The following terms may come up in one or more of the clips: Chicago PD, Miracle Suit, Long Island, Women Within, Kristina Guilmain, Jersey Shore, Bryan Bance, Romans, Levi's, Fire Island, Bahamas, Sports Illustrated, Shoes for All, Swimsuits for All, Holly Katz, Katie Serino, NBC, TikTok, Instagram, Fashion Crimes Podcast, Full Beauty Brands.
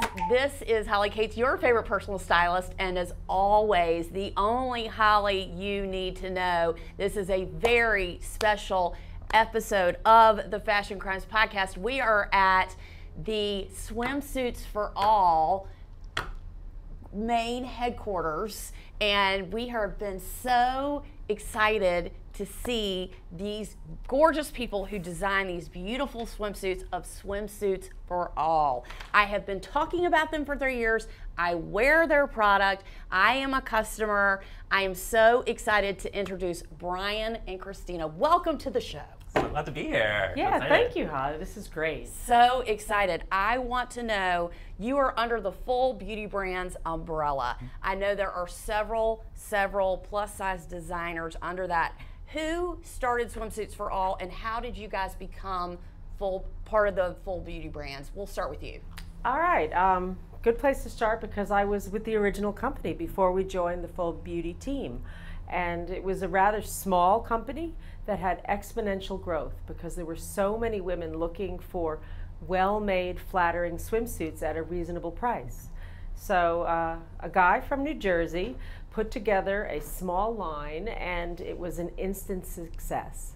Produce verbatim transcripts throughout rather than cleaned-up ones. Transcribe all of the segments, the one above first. guys, this is Holly Katz, your favorite personal stylist, and as always, the only Holly you need to know. This is a very special episode of the Fashion Crimes Podcast. We are at the Swimsuits for All main headquarters, and we have been so excited to see these gorgeous people who design these beautiful swimsuits of Swimsuits for All. I have been talking about them for three years. I wear their product. I am a customer. I am so excited to introduce Bryan and Kristina. Welcome to the show. So glad to be here. Yeah, thank you, Holly. This is great. So excited. I want to know, you are under the Full Beauty Brands umbrella. I know there are several, several plus-size designers under that. Who started Swimsuits for All, and how did you guys become full part of the Full Beauty Brands? We'll start with you. All right. Um, good place to start, because I was with the original company before we joined the Full Beauty team. And it was a rather small company that had exponential growth because there were so many women looking for well-made, flattering swimsuits at a reasonable price. So uh, a guy from New Jersey put together a small line, and it was an instant success.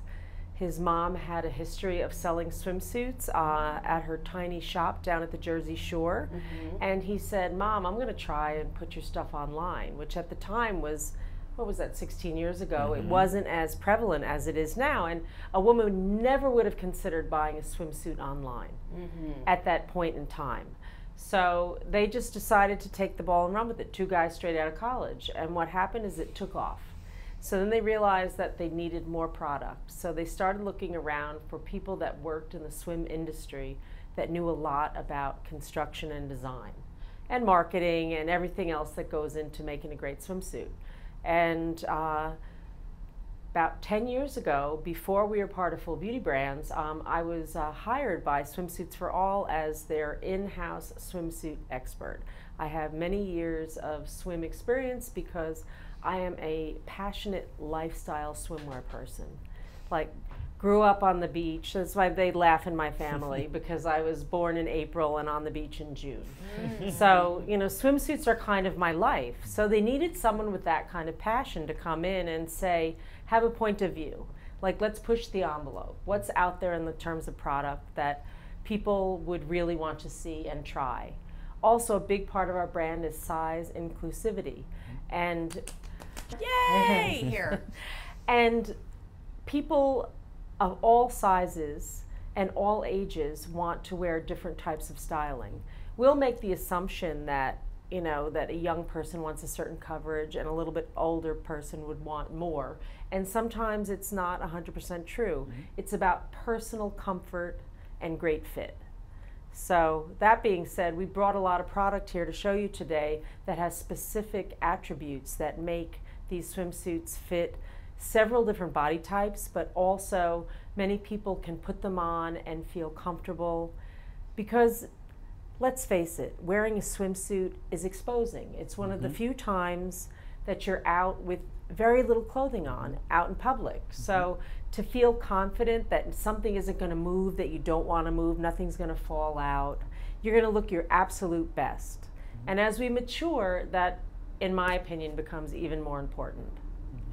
His mom had a history of selling swimsuits uh, at her tiny shop down at the Jersey Shore. Mm-hmm. And he said, "Mom, I'm going to try and put your stuff online," which at the time was, what was that, sixteen years ago? Mm-hmm. It wasn't as prevalent as it is now, and a woman never would have considered buying a swimsuit online mm-hmm. at that point in time. So they just decided to take the ball and run with it, two guys straight out of college. And what happened is it took off. So then they realized that they needed more product. So they started looking around for people that worked in the swim industry that knew a lot about construction and design and marketing and everything else that goes into making a great swimsuit. And uh, about ten years ago, before we were part of Full Beauty Brands, um, I was uh, hired by Swimsuits for All as their in-house swimsuit expert. I have many years of swim experience because I am a passionate lifestyle swimwear person. Like, grew up on the beach. That's why they laugh in my family, because I was born in April and on the beach in June. So, you know, swimsuits are kind of my life. So they needed someone with that kind of passion to come in and say, have a point of view. Like, let's push the envelope. What's out there in the terms of product that people would really want to see and try? Also, a big part of our brand is size inclusivity. And yay! Here. And people of all sizes and all ages want to wear different types of styling. We'll make the assumption that, you know, that a young person wants a certain coverage and a little bit older person would want more. And sometimes it's not one hundred percent true. Mm-hmm. It's about personal comfort and great fit. So that being said, we brought a lot of product here to show you today that has specific attributes that make these swimsuits fit several different body types, but also many people can put them on and feel comfortable, because let's face it, wearing a swimsuit is exposing. It's one mm-hmm. of the few times that you're out with very little clothing on, out in public. Mm-hmm. So to feel confident that something isn't going to move, that you don't want to move, nothing's going to fall out, you're going to look your absolute best. Mm-hmm. And as we mature, that, in my opinion, becomes even more important.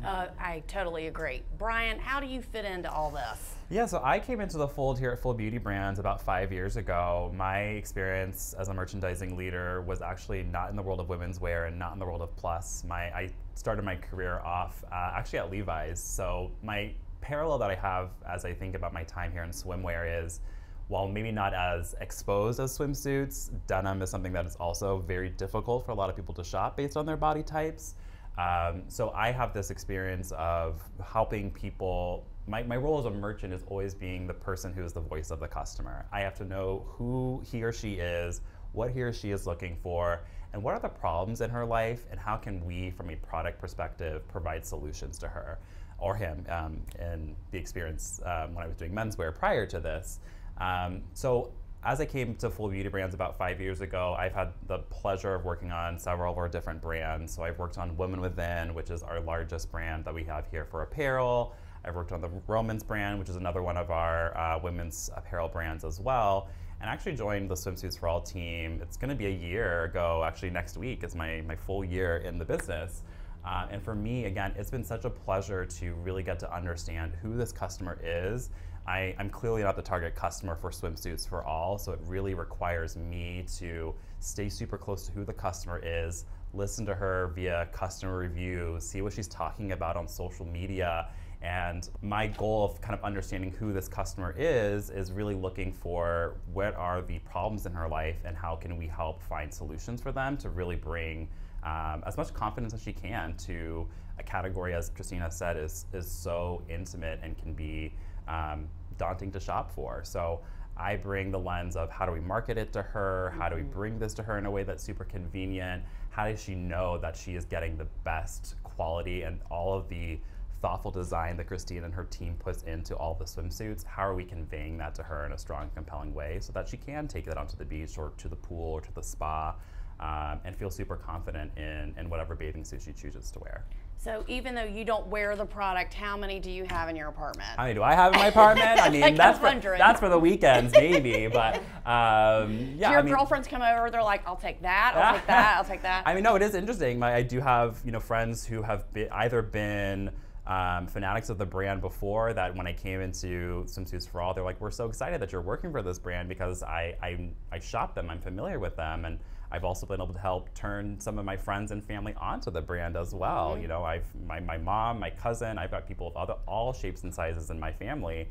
Uh, I totally agree. Bryan, how do you fit into all this? Yeah, so I came into the fold here at Full Beauty Brands about five years ago. My experience as a merchandising leader was actually not in the world of women's wear and not in the world of plus. My, I started my career off uh, actually at Levi's. So my parallel that I have as I think about my time here in swimwear is, while maybe not as exposed as swimsuits, denim is something that is also very difficult for a lot of people to shop based on their body types. Um, so I have this experience of helping people. My, my role as a merchant is always being the person who is the voice of the customer. I have to know who he or she is, what he or she is looking for, and what are the problems in her life, and how can we, from a product perspective, provide solutions to her or him. Um, and the experience um, when I was doing menswear prior to this. Um, so as I came to Full Beauty Brands about five years ago, I've had the pleasure of working on several of our different brands. So I've worked on Women Within, which is our largest brand that we have here for apparel. I've worked on the Romans brand, which is another one of our uh, women's apparel brands as well. And I actually joined the Swimsuits for All team. It's going to be a year ago, actually next week. It's my, my full year in the business. Uh, and for me, again, it's been such a pleasure to really get to understand who this customer is. I, I'm clearly not the target customer for Swimsuits for All, so it really requires me to stay super close to who the customer is, listen to her via customer review, see what she's talking about on social media. And my goal of kind of understanding who this customer is, is really looking for what are the problems in her life and how can we help find solutions for them to really bring Um, as much confidence as she can to a category, as Kristina said, is is so intimate and can be um, daunting to shop for. So I bring the lens of how do we market it to her? How do we bring this to her in a way that's super convenient? How does she know that she is getting the best quality and all of the thoughtful design that Kristina and her team puts into all the swimsuits? How are we conveying that to her in a strong, compelling way so that she can take that onto the beach or to the pool or to the spa? Um, and feel super confident in, in whatever bathing suit she chooses to wear. So even though you don't wear the product, how many do you have in your apartment? How many do I have in my apartment? I mean, like that's, for, that's for the weekends maybe, but um, yeah. Do your I mean, girlfriends come over, they're like, I'll take that, I'll take that, I'll take that? I mean, no, it is interesting. My, I do have you know friends who have been, either been Um, fanatics of the brand before that when I came into Swimsuits for All, they're like, we're so excited that you're working for this brand because I, I, I shop them, I'm familiar with them, and I've also been able to help turn some of my friends and family onto the brand as well. Mm-hmm. You know, I've my, my mom, my cousin, I've got people of other, all shapes and sizes in my family,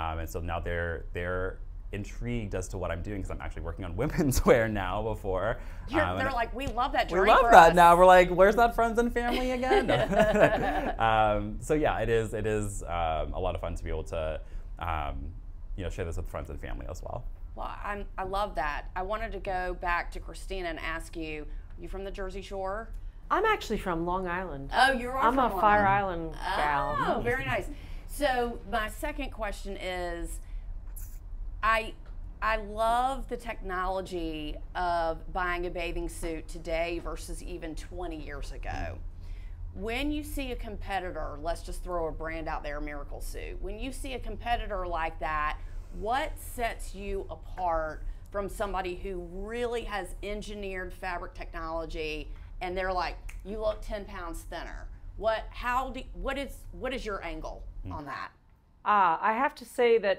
um, and so now they're they're intrigued as to what I'm doing because I'm actually working on women's wear now before. Um, they're like, we love that. We love that us. Now. We're like, where's that friends and family again? um, so yeah, it is, it is um, a lot of fun to be able to um, you know, share this with friends and family as well. Well, I'm, I love that. I wanted to go back to Kristina and ask you, are you from the Jersey Shore? I'm actually from Long Island. Oh, you're I'm from a Long Fire Island, Island gal. Oh, very nice. So my second question is, I, I love the technology of buying a bathing suit today versus even twenty years ago. When you see a competitor, let's just throw a brand out there, Miracle Suit. When you see a competitor like that, what sets you apart from somebody who really has engineered fabric technology and they're like, you look ten pounds thinner? What, how do, what is, what is your angle on that? Uh, I have to say that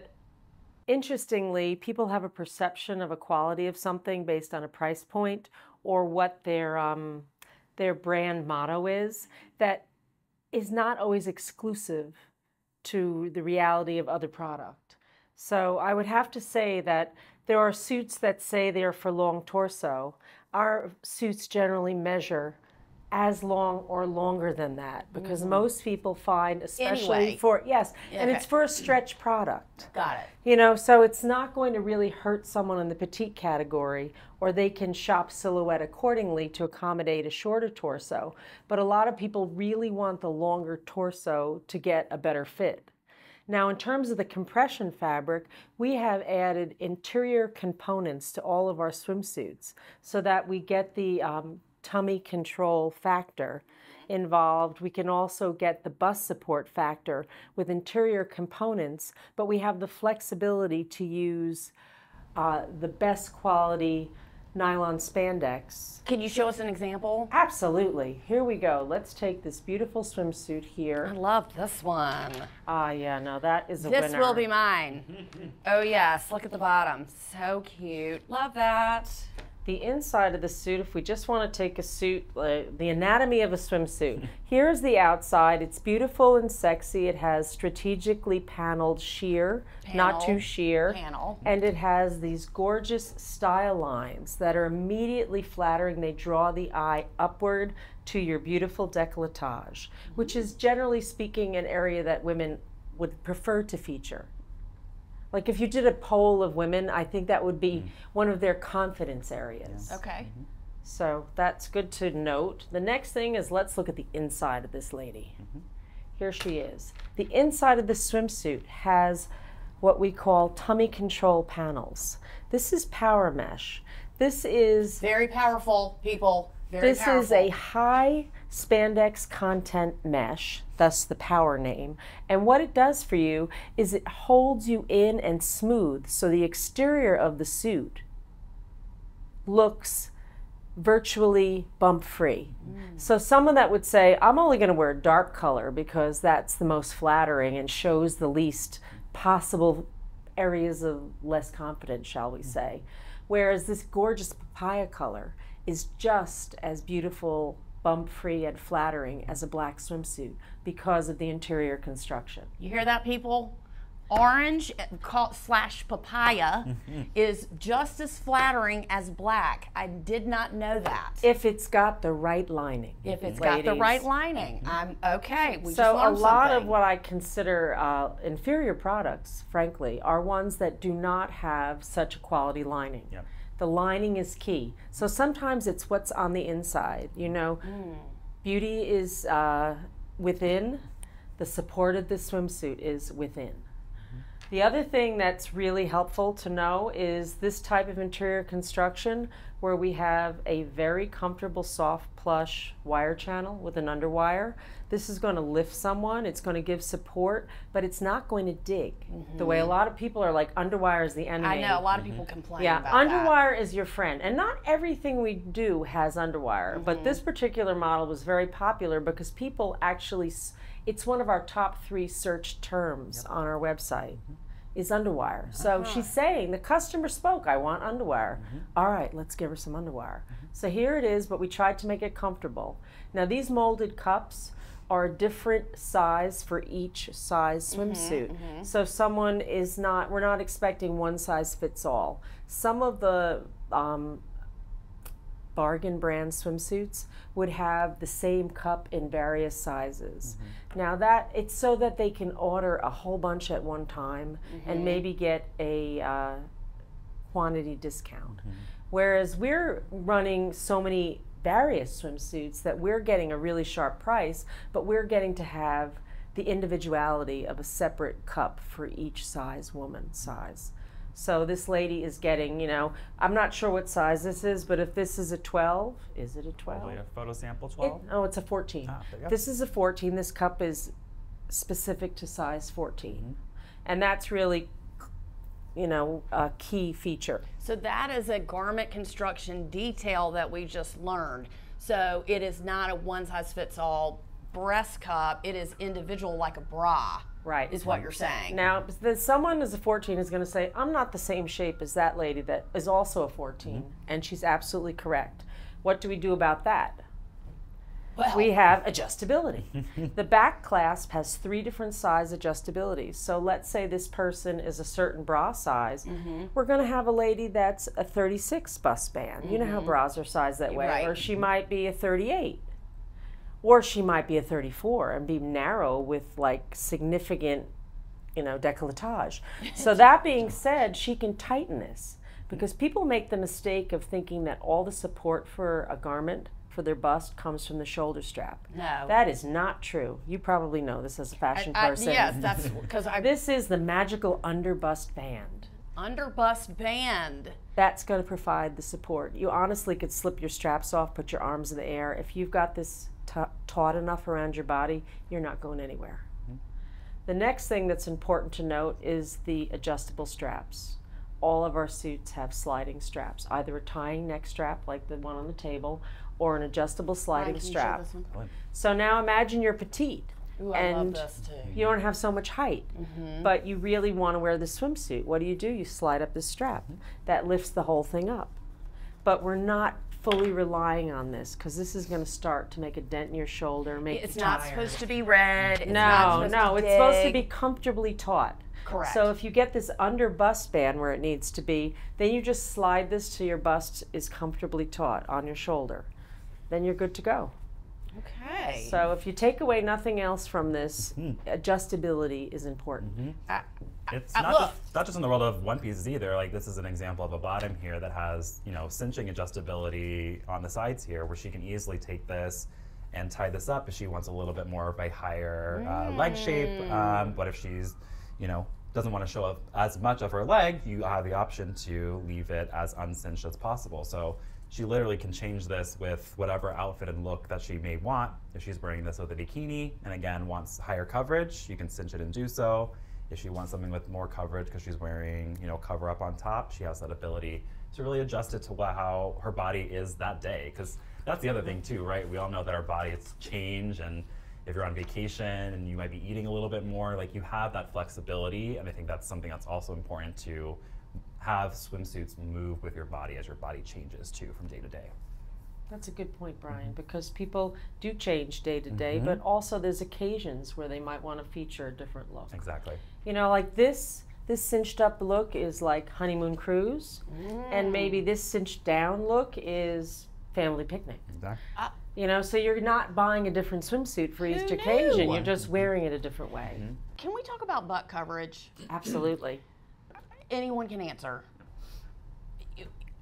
interestingly, people have a perception of a quality of something based on a price point or what their um, their brand motto is that is not always exclusive to the reality of other product. So I would have to say that there are suits that say they're for long torso. Our suits generally measure as long or longer than that because mm-hmm. most people find, especially anyway. for, yes, yeah, and okay. it's for a stretch product. Got it. You know, so it's not going to really hurt someone in the petite category, or they can shop silhouette accordingly to accommodate a shorter torso. But a lot of people really want the longer torso to get a better fit. Now, in terms of the compression fabric, we have added interior components to all of our swimsuits so that we get the um, tummy control factor involved. We can also get the bust support factor with interior components, but we have the flexibility to use uh, the best quality nylon spandex. Can you show us an example? Absolutely. Here we go. Let's take this beautiful swimsuit here. I love this one. Ah, uh, yeah, no, that is a winner. This will be mine. Oh yes, look at the bottom. So cute. Love that. The inside of the suit, if we just want to take a suit, uh, the anatomy of a swimsuit. Here's the outside. It's beautiful and sexy. It has strategically paneled sheer, panel, not too sheer. Panel. And it has these gorgeous style lines that are immediately flattering. They draw the eye upward to your beautiful décolletage, which is generally speaking an area that women would prefer to feature. Like if you did a poll of women, I think that would be one of their confidence areas. Okay. Mm-hmm. So that's good to note. The next thing is let's look at the inside of this lady. Mm-hmm. Here she is. The inside of the swimsuit has what we call tummy control panels. This is power mesh. This is very powerful, people. Very this powerful. Is a high spandex content mesh, thus the power name. And what it does for you is it holds you in and smooths, so the exterior of the suit looks virtually bump free. Mm. So someone that would say, I'm only going to wear a dark color because that's the most flattering and shows the least possible areas of less confidence, shall we say. Whereas this gorgeous papaya color is just as beautiful, bump free and flattering as a black swimsuit because of the interior construction. You hear that, people? Orange slash papaya is just as flattering as black. I did not know that. If it's got the right lining. If it's ladies. Got the right lining. I'm okay. We so just learned a lot something. Of what I consider uh, inferior products, frankly, are ones that do not have such a quality lining. Yep. The lining is key. So sometimes it's what's on the inside. You know, mm. beauty is uh, within. The support of this swimsuit is within. The other thing that's really helpful to know is this type of interior construction where we have a very comfortable soft plush wire channel with an underwire. This is going to lift someone, it's going to give support, but it's not going to dig. Mm-hmm. The way a lot of people are like, underwire is the enemy. I know, a lot of people mm-hmm. complain yeah, about underwire that. Is your friend. And not everything we do has underwire, mm-hmm. but this particular model was very popular because people actually, it's one of our top three search terms yep. on our website. Mm-hmm. is underwire. So uh-huh. she's saying, the customer spoke, I want underwire. Mm-hmm. All right, let's give her some underwire. Mm-hmm. So here it is, but we tried to make it comfortable. Now these molded cups are a different size for each size swimsuit. Mm-hmm, mm-hmm. So someone is not, we're not expecting one size fits all. Some of the um, bargain brand swimsuits would have the same cup in various sizes. Mm-hmm. Now that, it's so that they can order a whole bunch at one time mm-hmm. and maybe get a uh, quantity discount. Mm-hmm. Whereas we're running so many various swimsuits that we're getting a really sharp price, but we're getting to have the individuality of a separate cup for each size, woman size. So this lady is getting, you know, I'm not sure what size this is, but if this is a twelve, is it a twelve? Probably a photo sample twelve? It, oh, it's a fourteen. Ah, this is a fourteen. This cup is specific to size fourteen. Mm-hmm. And that's really, you know, a key feature. So that is a garment construction detail that we just learned. So it is not a one-size-fits-all breast cup. It is individual like a bra. Right. Is what you're saying. Now, the, someone who's a fourteen is going to say, I'm not the same shape as that lady that is also a fourteen, mm-hmm. and she's absolutely correct. What do we do about that? Well. We have adjustability. The back clasp has three different size adjustabilities. So let's say this person is a certain bra size. Mm-hmm. We're going to have a lady that's a thirty-six bust band. Mm-hmm. You know how bras are sized that way. Right. Or she might be a thirty-eight. Or she might be a thirty-four and be narrow with like significant, you know, décolletage. So that being said, she can tighten this because people make the mistake of thinking that all the support for a garment for their bust comes from the shoulder strap. No. That is not true. You probably know this as a fashion I, I, person. Yes, that's because I... This is the magical under bust band. Under bust band. That's going to provide the support. You honestly could slip your straps off, put your arms in the air. If you've got this taut enough around your body, you're not going anywhere. Mm-hmm. The next thing that's important to note is the adjustable straps. All of our suits have sliding straps, either a tying neck strap like the one on the table or an adjustable sliding strap. So now imagine you're petite. Ooh, I and love this too. You don't have so much height, mm-hmm. but you really want to wear the swimsuit. What do you do? You slide up the strap. Mm-hmm. That lifts the whole thing up. But we're not fully relying on this because this is going to start to make a dent in your shoulder. Make it's not tired. Supposed to be red. It's no, not no, it's dig. Supposed to be comfortably taut. Correct. So if you get this under bust band where it needs to be, then you just slide this so your bust is comfortably taut on your shoulder. Then you're good to go. Okay. So if you take away nothing else from this, mm-hmm. adjustability is important. Mm-hmm. I, I, it's I not, just, not just in the world of one pieces either. Like this is an example of a bottom here that has, you know, cinching adjustability on the sides here, where she can easily take this and tie this up if she wants a little bit more of a higher mm. uh, leg shape. Um, but if she's, you know, doesn't want to show up as much of her leg, you have the option to leave it as uncinched as possible. So she literally can change this with whatever outfit and look that she may want. If she's wearing this with a bikini and again wants higher coverage, you can cinch it and do so. If she wants something with more coverage because she's wearing, you know, cover up on top, she has that ability to really adjust it to how her body is that day. Because that's the other thing too, right? We all know that our bodies change, and if you're on vacation and you might be eating a little bit more, like you have that flexibility. And I think that's something that's also important to have swimsuits move with your body as your body changes too from day to day. That's a good point, Bryan, because people do change day to day, mm-hmm. but also there's occasions where they might want to feature a different look. Exactly. You know, like this, this cinched up look is like honeymoon cruise, mm. and maybe this cinched down look is family picnic. Exactly. Uh, you know, so you're not buying a different swimsuit for each knew? occasion, you're just wearing it a different way. Mm-hmm. Can we talk about butt coverage? Absolutely. Anyone can answer.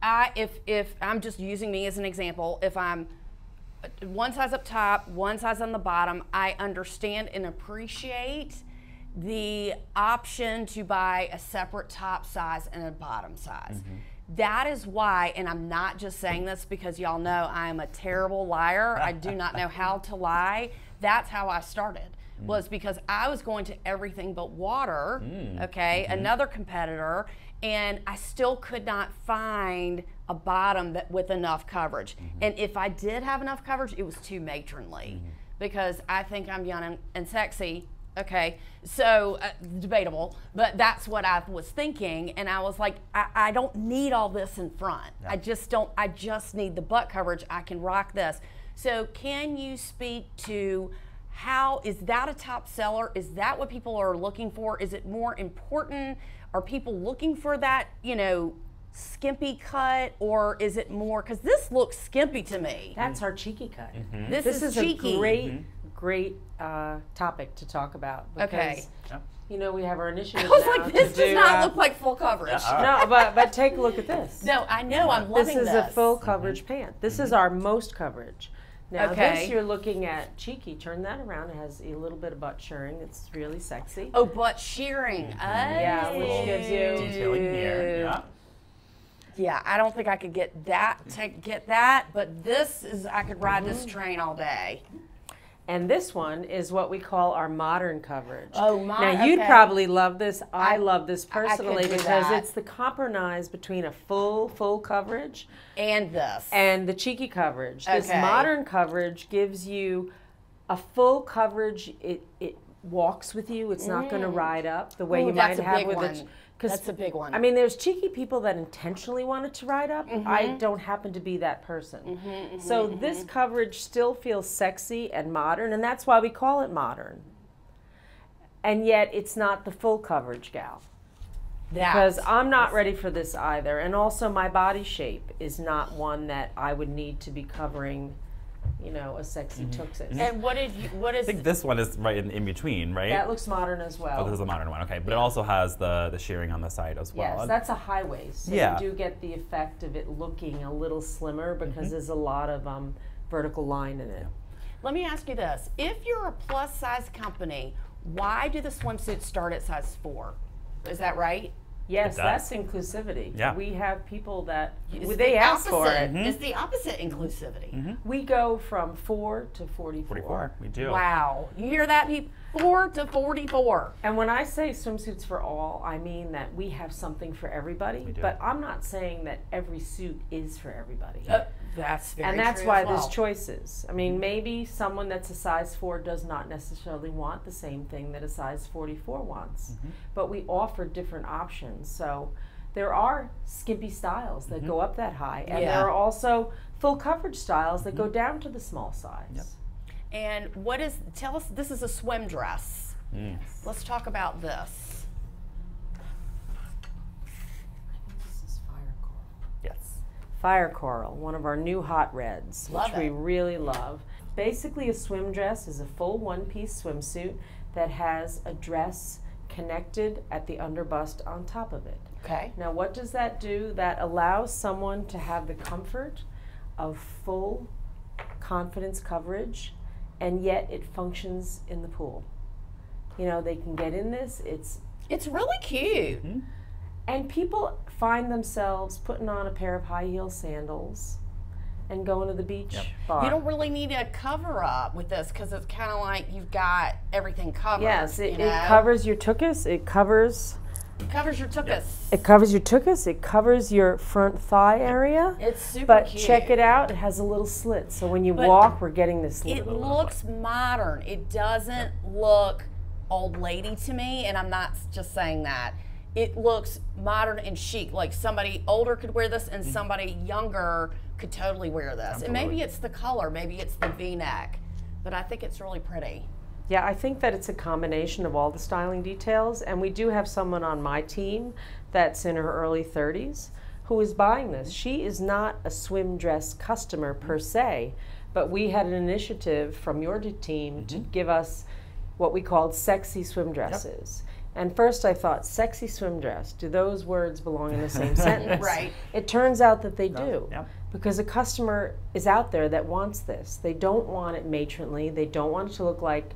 I, if, if I'm just using me as an example, if I'm one size up top, one size on the bottom, I understand and appreciate the option to buy a separate top size and a bottom size. Mm-hmm. That is why, and I'm not just saying this because y'all know I'm a terrible liar. I do not know how to lie. That's how I started, mm. was because I was going to everything but water, mm. okay, mm-hmm. another competitor, and I still could not find a bottom that with enough coverage. Mm-hmm. And if I did have enough coverage, it was too matronly mm-hmm. because I think I'm young and, and sexy. Okay, so uh, debatable, but that's what I was thinking. And I was like, I, I don't need all this in front. Yeah. I just don't, I just need the butt coverage. I can rock this. So can you speak to how, is that a top seller? Is that what people are looking for? Is it more important? Are people looking for that, you know, skimpy cut, or is it more, because this looks skimpy to me. That's our cheeky cut. Mm-hmm. This, this is, is cheeky. A great, mm-hmm. great uh, topic to talk about. Because, okay. Yeah. You know, we have our initiative. I was now like, this does do, not uh, look like full coverage. Yeah. No, but but take a look at this. No, I know, I'm loving this. This is a full coverage mm-hmm. pant. This mm-hmm. is our most coverage. Now okay. this you're looking at cheeky. Turn that around. It has a little bit of butt shearing. It's really sexy. Oh, butt shearing. Mm-hmm. oh. Yeah, which gives you detailing here. Yeah. Yeah, I don't think I could get that to get that, but this is, I could ride this train all day. And this one is what we call our modern coverage. Oh, my. Now, you'd okay. probably love this. I, I love this personally because that. it's the compromise between a full, full coverage and this. And the cheeky coverage. Okay. This modern coverage gives you a full coverage. It, it walks with you. It's mm. not going to ride up the way Ooh, you might have with a... That's a big one. I mean, there's cheeky people that intentionally wanted to ride up. Mm-hmm. I don't happen to be that person. Mm-hmm, mm-hmm, so mm-hmm. this coverage still feels sexy and modern, and that's why we call it modern. And yet it's not the full coverage gal. That's because I'm not ready for this either. And also my body shape is not one that I would need to be covering, you know, a sexy mm-hmm. tuxes. And what did you, what is... I think this one is right in, in between, right? That looks modern as well. Oh, this is a modern one, okay. But yeah. it also has the, the shearing on the side as well. Yes, that's a high waist. So yeah. you do get the effect of it looking a little slimmer because mm-hmm. there's a lot of um, vertical line in it. Let me ask you this. If you're a plus size company, why do the swimsuits start at size four? Is that right? Yes, that's inclusivity. Yeah. We have people that, well, they the ask opposite. for it. Mm-hmm. It's the opposite inclusivity. Mm-hmm. We go from four to forty-four. forty-four, we do. Wow. You hear that, people? four to forty-four. And when I say swimsuits for all, I mean that we have something for everybody. But I'm not saying that every suit is for everybody. Uh, that's very And that's true why well. there's choices. I mean, maybe someone that's a size four does not necessarily want the same thing that a size forty-four wants. Mm-hmm. But we offer different options. So there are skimpy styles that mm-hmm. go up that high. And yeah. there are also full coverage styles mm-hmm. that go down to the small size. Yep. And what is, tell us, this is a swim dress. Mm. Let's talk about this. I think this is fire coral. Yes. Fire coral, one of our new hot reds, love which it. we really love. Basically, a swim dress is a full one-piece swimsuit that has a dress connected at the underbust on top of it. Okay. Now, what does that do? That allows someone to have the comfort of full confidence coverage, and yet it functions in the pool. You know, they can get in this, it's... It's really cute. Mm-hmm. And people find themselves putting on a pair of high heel sandals and going to the beach yep. bar. You don't really need a cover up with this because it's kind of like you've got everything covered. Yes, it, you know? It covers your tuchus. It covers. It covers your tuchus. Yep. It covers your tuchus. It covers your front thigh area. It's super but cute. But check it out. It has a little slit. So when you but walk, we're getting this. It little looks little modern. It doesn't yep. look old lady to me, and I'm not just saying that. It looks modern and chic, like somebody older could wear this and somebody younger could totally wear this. Absolutely. And maybe it's the color, maybe it's the V-neck, but I think it's really pretty. Yeah, I think that it's a combination of all the styling details, and we do have someone on my team that's in her early thirties who is buying this. She is not a swim dress customer per se, but we had an initiative from your team mm-hmm. to give us what we called sexy swim dresses. Yep. And first I thought, sexy swim dress, do those words belong in the same sentence? Right. It turns out that they do, yeah. because a customer is out there that wants this. They don't want it matronly, they don't want it to look like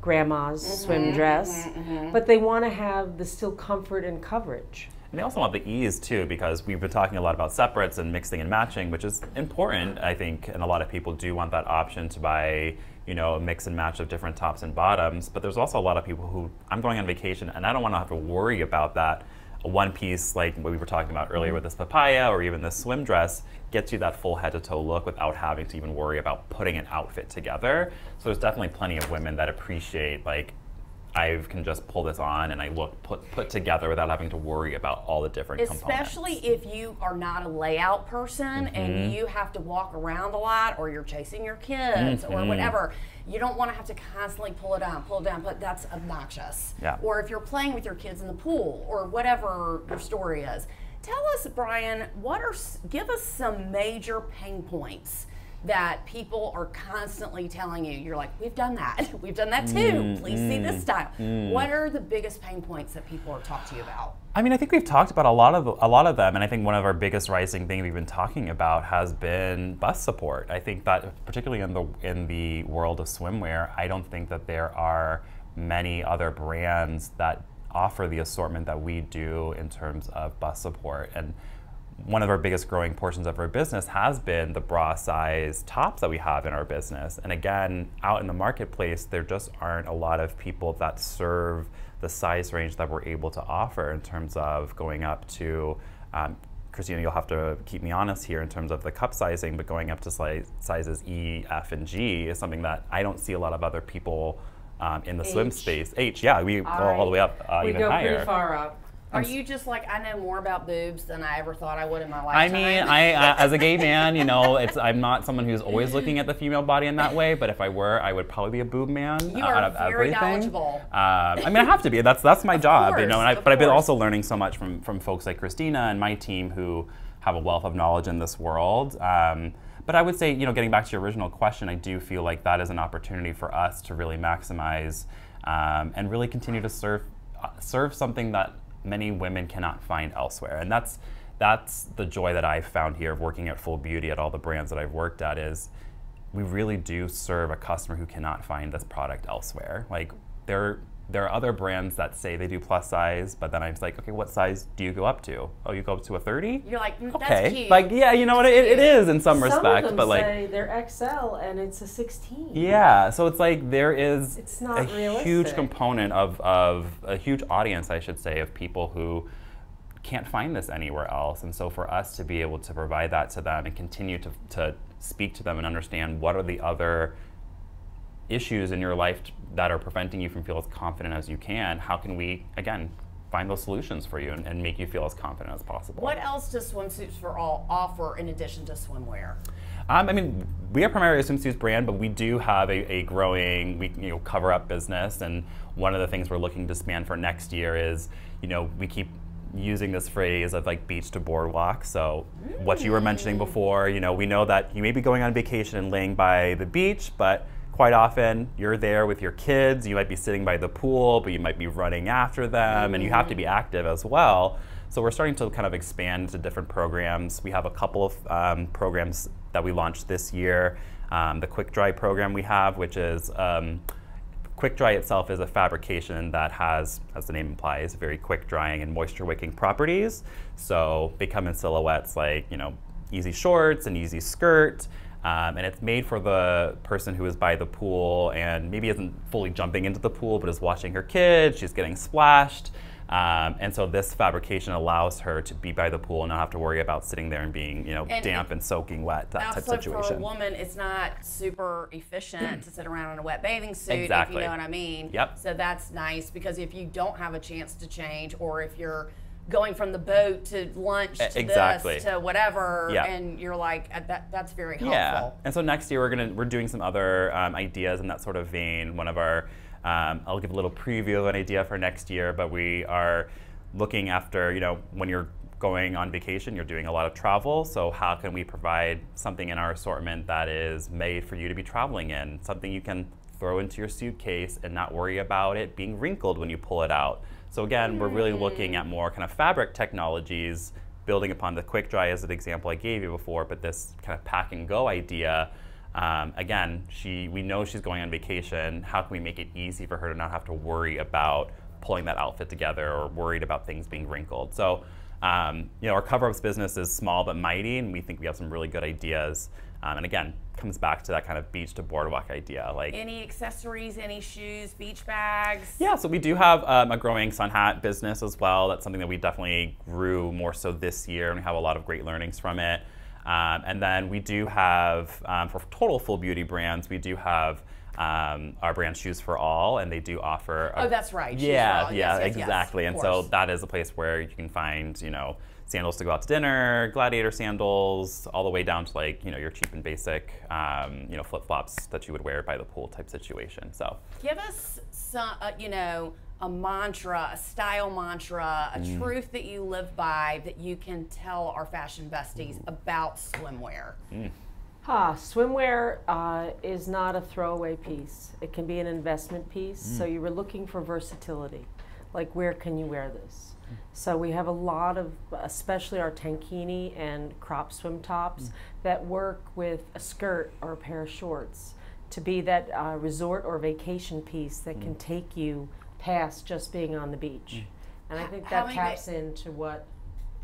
grandma's mm-hmm, swim dress, mm-hmm, mm-hmm. but they want to have the still comfort and coverage. And they also want the ease too, because we've been talking a lot about separates and mixing and matching, which is important, I think, and a lot of people do want that option to buy, you know, a mix and match of different tops and bottoms. But there's also a lot of people who, I'm going on vacation and I don't want to have to worry about that. A one piece, like what we were talking about earlier with this papaya or even this swim dress, gets you that full head to toe look without having to even worry about putting an outfit together. So there's definitely plenty of women that appreciate, like, I can just pull this on and I look put put together without having to worry about all the different components. Especially if you are not a layout person mm-hmm. and you have to walk around a lot, or you're chasing your kids mm-hmm. or whatever. You don't want to have to constantly pull it down, pull it down, but that's obnoxious. Yeah. Or if you're playing with your kids in the pool or whatever your story is. Tell us, Bryan, what are give us some major pain points that people are constantly telling you, you're like, we've done that, we've done that too, mm, please mm, see this style. Mm. What are the biggest pain points that people are talking to you about? I mean, I think we've talked about a lot of a lot of them, and I think one of our biggest rising thing we've been talking about has been bust support. I think that particularly in the in the world of swimwear, I don't think that there are many other brands that offer the assortment that we do in terms of bust support. And one of our biggest growing portions of our business has been the bra size tops that we have in our business. And again, out in the marketplace, there just aren't a lot of people that serve the size range that we're able to offer in terms of going up to, um, Kristina, you'll have to keep me honest here in terms of the cup sizing, but going up to size, sizes E, F, and G is something that I don't see a lot of other people um, in the H. swim space. H, yeah, we all go right. all the way up, uh, we even go higher. Pretty far up. Are you just like, I know more about boobs than I ever thought I would in my lifetime? I mean, I, uh, as a gay man, you know, it's I'm not someone who's always looking at the female body in that way, but if I were, I would probably be a boob man you uh, are out of everything. Very knowledgeable. Um, I mean, I have to be. That's that's my of job, course, you know. And I, but course. I've been also learning so much from from folks like Kristina and my team who have a wealth of knowledge in this world. Um, but I would say, you know, getting back to your original question, I do feel like that is an opportunity for us to really maximize um, and really continue to serve uh, serve something that many women cannot find elsewhere. And that's that's the joy that I've found here of working at Full Beauty at all the brands that I've worked at, is we really do serve a customer who cannot find this product elsewhere. Like there there are other brands that say they do plus size, but then I'm just like, okay, what size do you go up to? Oh, you go up to a thirty? You're like, mm, okay. That's cute. Like, yeah, you know what, it, it is in some, some respect, of them but like say they're X L and it's a sixteen. Yeah, so it's like there is it's not a realistic. huge component of, of a huge audience, I should say, of people who can't find this anywhere else. And so for us to be able to provide that to them and continue to, to speak to them and understand what are the other issues in your life that are preventing you from feeling as confident as you can, how can we, again, find those solutions for you and, and make you feel as confident as possible? What else does Swimsuits for All offer in addition to swimwear? Um, I mean, we are primarily a swimsuits brand, but we do have a, a growing we, you know, cover-up business, and one of the things we're looking to expand for next year is, you know, we keep using this phrase of like beach to boardwalk. So mm. what you were mentioning before, you know, we know that you may be going on vacation and laying by the beach, but quite often, you're there with your kids, you might be sitting by the pool, but you might be running after them, and you have to be active as well. So we're starting to kind of expand to different programs. We have a couple of um, programs that we launched this year. Um, the Quick Dry program we have, which is, um, Quick Dry itself is a fabrication that has, as the name implies, very quick drying and moisture wicking properties. So they come in silhouettes like, you know, easy shorts, an easy skirt, um, and it's made for the person who is by the pool and maybe isn't fully jumping into the pool but is watching her kids, she's getting splashed. Um, and so this fabrication allows her to be by the pool and not have to worry about sitting there and being, you know, and damp and soaking wet, that type situation. For a woman, it's not super efficient to sit around in a wet bathing suit, exactly. if you know what I mean. Yep. So that's nice, because if you don't have a chance to change, or if you're going from the boat to lunch to exactly. this to whatever, yeah. and you're like, that, that's very helpful. Yeah. And so next year we're gonna we're doing some other um, ideas in that sort of vein. One of our, um, I'll give a little preview of an idea for next year, but we are looking after, you know, when you're going on vacation, you're doing a lot of travel, so how can we provide something in our assortment that is made for you to be traveling in, something you can throw into your suitcase and not worry about it being wrinkled when you pull it out. So again, we're really looking at more kind of fabric technologies, building upon the quick dry as an example I gave you before, but this kind of pack and go idea. Um, again, she, we know she's going on vacation. How can we make it easy for her to not have to worry about pulling that outfit together or worried about things being wrinkled? So, um, you know, our cover-ups business is small but mighty, and we think we have some really good ideas. Um, and again, comes back to that kind of beach to boardwalk idea. Like any accessories, any shoes, beach bags? Yeah, so we do have um, a growing sun hat business as well. That's something that we definitely grew more so this year, and we have a lot of great learnings from it. Um, and then we do have, um, for total Full Beauty Brands, we do have um, our brand Shoes for All, and they do offer. A, oh, that's right. Yeah, yeah, yes, yes, exactly. Yes, and course. So that is a place where you can find, you know, sandals to go out to dinner, gladiator sandals, all the way down to like, you know, your cheap and basic, um, you know, flip-flops that you would wear by the pool type situation, so. Give us some, uh, you know, a mantra, a style mantra, a mm. truth that you live by that you can tell our fashion besties about swimwear. Mm. Ah, swimwear uh, is not a throwaway piece. It can be an investment piece, mm. so you were looking for versatility. Like, where can you wear this? So we have a lot of, especially our tankini and crop swim tops mm. that work with a skirt or a pair of shorts to be that uh, resort or vacation piece that mm. can take you past just being on the beach. Mm. And I think that taps into what,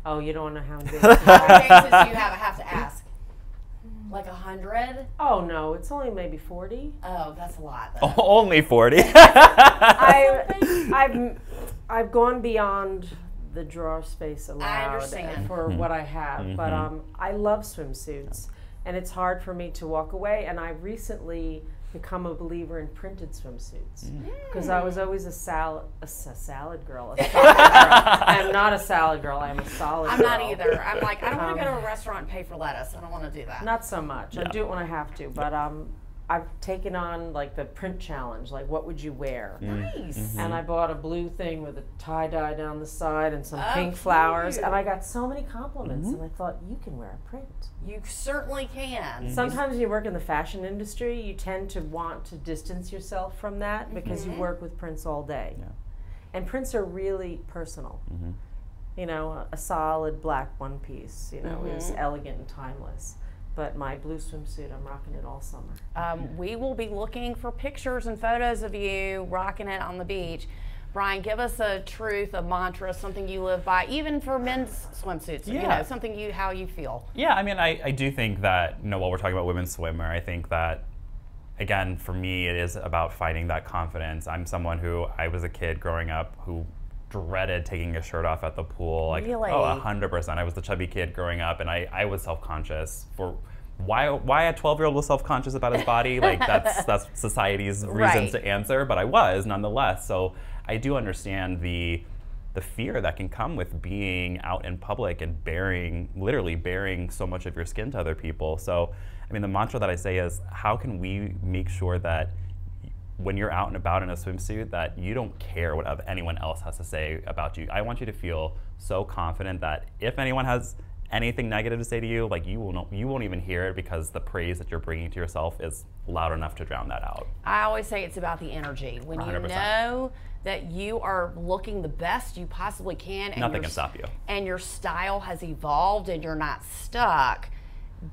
oh, you don't know how many days you have, I have to ask. Like a hundred? Oh no, it's only maybe forty. Oh, that's a lot. Oh, only forty. I've, I've, I've gone beyond the drawer space allowed I understand. for mm-hmm. what I have, mm-hmm. but um, I love swimsuits, and it's hard for me to walk away. And I've recently become a believer in printed swimsuits because mm. I was always a salad, a, a salad girl. A solid girl. I'm not a salad girl. I'm a solid. I'm girl. I'm not either. I'm like I don't want to um, go to a restaurant and pay for lettuce. I don't want to do that. Not so much. No. I do it when I have to, but um. I've taken on like the print challenge, like what would you wear? Nice. Mm-hmm. And I bought a blue thing with a tie-dye down the side and some oh, pink flowers, cute. And I got so many compliments, mm-hmm. and I thought, you can wear a print. You certainly can. Mm-hmm. Sometimes when you work in the fashion industry, you tend to want to distance yourself from that because mm-hmm. you work with prints all day. Yeah. And prints are really personal. Mm-hmm. You know, a solid black one piece, you know, mm-hmm. is elegant and timeless. But my blue swimsuit, I'm rocking it all summer. Um, we will be looking for pictures and photos of you rocking it on the beach. Bryan, give us a truth, a mantra, something you live by, even for men's swimsuits, yeah. you know, something you, how you feel. Yeah, I mean, I, I do think that, you know, while we're talking about women swimmer, I think that, again, for me, it is about finding that confidence. I'm someone who, I was a kid growing up who dreaded taking a shirt off at the pool. Like, really? Oh, one hundred percent. I was the chubby kid growing up, and I, I was self-conscious for why why a twelve-year-old was self-conscious about his body. Like, that's that's society's reasons right. to answer, but I was nonetheless. So I do understand the the fear that can come with being out in public and bearing, literally bearing so much of your skin to other people. So, I mean, the mantra that I say is, how can we make sure that when you're out and about in a swimsuit that you don't care what anyone else has to say about you. I want you to feel so confident that if anyone has anything negative to say to you, like you, will not, you won't even hear it because the praise that you're bringing to yourself is loud enough to drown that out. I always say it's about the energy. When one hundred percent. You know that you are looking the best you possibly can and nothing can stop you. And your style has evolved and you're not stuck,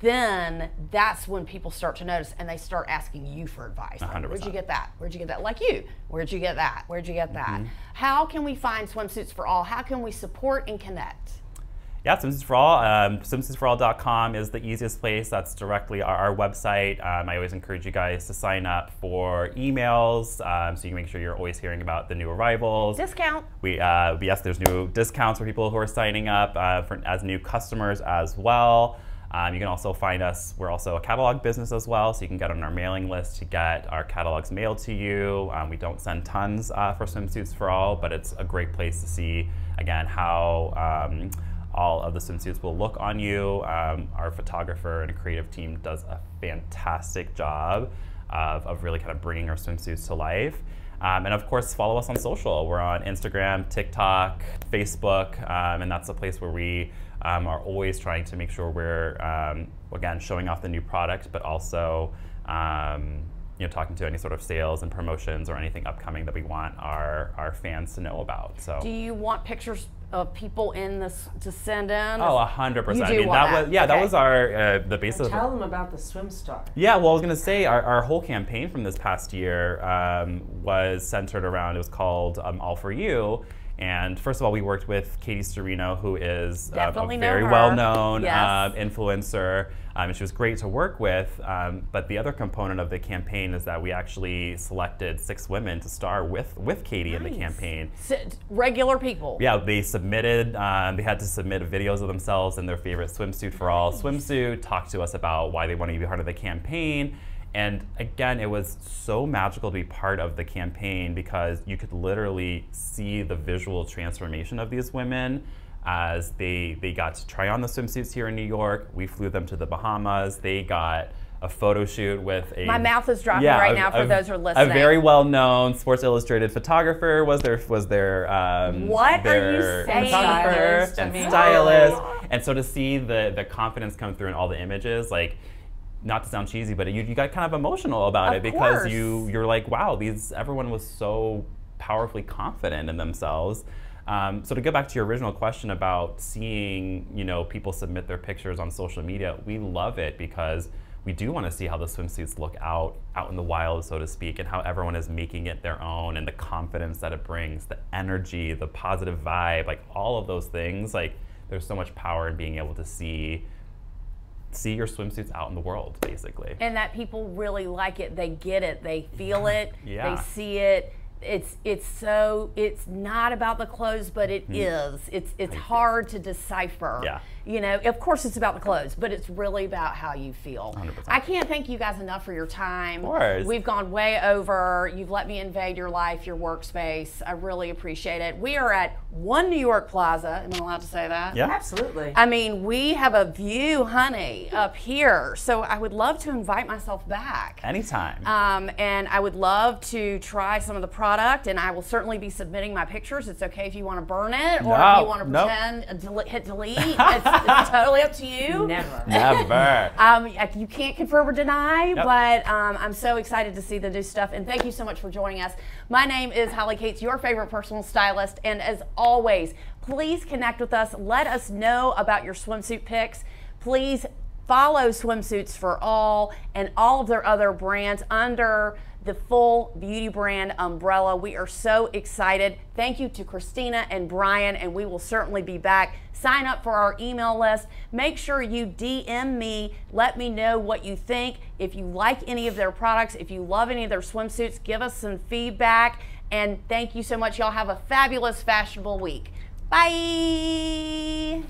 then that's when people start to notice and they start asking you for advice. Like, one hundred percent. Where'd you get that? Where'd you get that? Like you, where'd you get that? Where'd you get that? Mm-hmm. How can we find Swimsuits for All? How can we support and connect? Yeah, Swimsuits for All. Um, swimsuits for all dot com is the easiest place. That's directly our, our website. Um, I always encourage you guys to sign up for emails um, so you can make sure you're always hearing about the new arrivals. Discount. We uh, yes, there's new discounts for people who are signing up uh, for, as new customers as well. Um, you can also find us, we're also a catalog business as well, so you can get on our mailing list to get our catalogs mailed to you. Um, we don't send tons uh, for Swimsuits for All, but it's a great place to see, again, how um, all of the swimsuits will look on you. Um, our photographer and creative team does a fantastic job of, of really kind of bringing our swimsuits to life. Um, and of course, follow us on social. We're on Instagram, TikTok, Facebook, um, and that's a place where we um, are always trying to make sure we're, um, again, showing off the new product, but also um, you know, talking to any sort of sales and promotions or anything upcoming that we want our, our fans to know about. So, do you want pictures of people in this to send in? Oh, a hundred percent. I mean, that, that was yeah, okay. that was our uh, the basis. And tell them about the swim star. Yeah, well, I was gonna say our, our whole campaign from this past year um, was centered around, it was called um, All for You. And first of all, we worked with Katie Serino, who is uh, a very well-known yes. uh, influencer, um, and she was great to work with. Um, but the other component of the campaign is that we actually selected six women to star with with Katie nice. in the campaign. S- regular people. Yeah, they submitted. Um, they had to submit videos of themselves in their favorite Swimsuit for All nice. swimsuit. Talk to us about why they want to be part of the campaign. And again, it was so magical to be part of the campaign because you could literally see the visual transformation of these women as they, they got to try on the swimsuits here in New York. We flew them to the Bahamas. They got a photo shoot with a- My mouth is dropping yeah, right a, now for a, those who are listening. A very well-known Sports Illustrated photographer was their, was their, um, what their are you saying? photographer stylist, and I mean. stylist. Oh. And so to see the, the confidence come through in all the images, like, not to sound cheesy, but you, you got kind of emotional about it because you, you're like, wow, these everyone was so powerfully confident in themselves. Um, so to go back to your original question about seeing, you know, people submit their pictures on social media, we love it because we do want to see how the swimsuits look out, out in the wild, so to speak, and how everyone is making it their own and the confidence that it brings, the energy, the positive vibe, like all of those things. Like, there's so much power in being able to see see your swimsuits out in the world, basically. And that people really like it, they get it, they feel it, yeah. they see it. It's it's so, it's not about the clothes, but it mm. is. It's it's I hard see. to decipher. Yeah. You know, of course it's about the clothes, but it's really about how you feel. one hundred percent. I can't thank you guys enough for your time. Of course. We've gone way over. You've let me invade your life, your workspace. I really appreciate it. We are at One New York Plaza. Am I allowed to say that? Yeah, absolutely. I mean, we have a view, honey, up here. So I would love to invite myself back. Anytime. Um, and I would love to try some of the products. Product, and I will certainly be submitting my pictures. It's okay if you want to burn it or no, if you want to pretend, nope. del hit delete. It's, it's totally up to you. Never. Never. um, you can't confirm or deny, nope. but um, I'm so excited to see the new stuff, and thank you so much for joining us. My name is Holly Katz, your favorite personal stylist, and as always, please connect with us. Let us know about your swimsuit picks. Please follow Swimsuits for All and all of their other brands under the Full Beauty Brand umbrella. We are so excited. Thank you to Kristina and Bryan, and we will certainly be back. Sign up for our email list. Make sure you D M me. Let me know what you think. If you like any of their products, if you love any of their swimsuits, give us some feedback. And thank you so much. Y'all have a fabulous, fashionable week. Bye.